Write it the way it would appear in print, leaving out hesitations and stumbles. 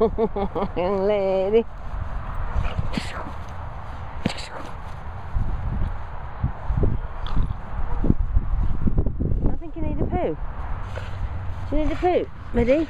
young lady. I think you need a poo. Do you need a poo, Middy?